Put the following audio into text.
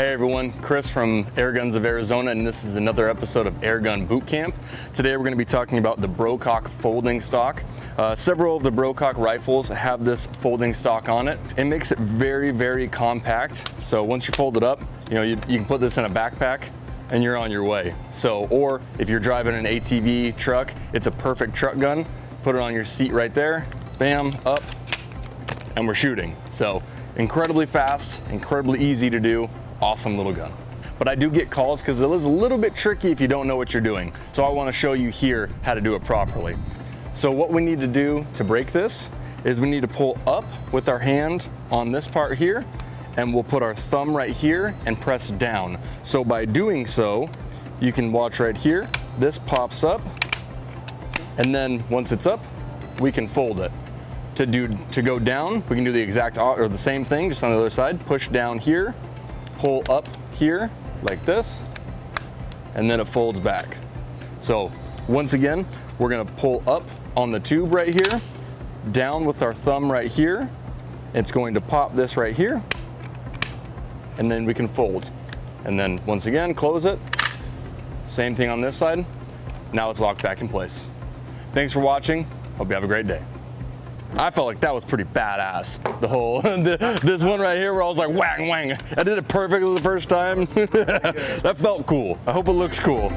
Hey everyone, Chris from Airguns of Arizona, and this is another episode of Airgun Bootcamp. Today we're going to be talking about the Brocock folding stock. Several of the Brocock rifles have this folding stock on it. It makes it very, very compact. So once you fold it up, you can put this in a backpack and you're on your way. Or if you're driving an ATV truck, it's a perfect truck gun. Put it on your seat right there, bam, up, and we're shooting. So incredibly fast, incredibly easy to do. Awesome little gun. But I do get calls because it is a little bit tricky if you don't know what you're doing. So I want to show you here how to do it properly. So what we need to do to break this is we need to pull up with our hand on this part here, and we'll put our thumb right here and press down. So by doing so, you can watch right here, this pops up, and then once it's up, we can fold it. To go down, we can do the exact or the same thing, just on the other side. Push down here, pull up here like this, and then it folds back. So once again, we're going to pull up on the tube right here, down with our thumb right here. It's going to pop this right here, and then we can fold. And then once again, close it. Same thing on this side. Now it's locked back in place. Thanks for watching. Hope you have a great day. I felt like that was pretty badass. The whole, this one right here where I was like, wang, wang. I did it perfectly the first time. That felt cool. I hope it looks cool.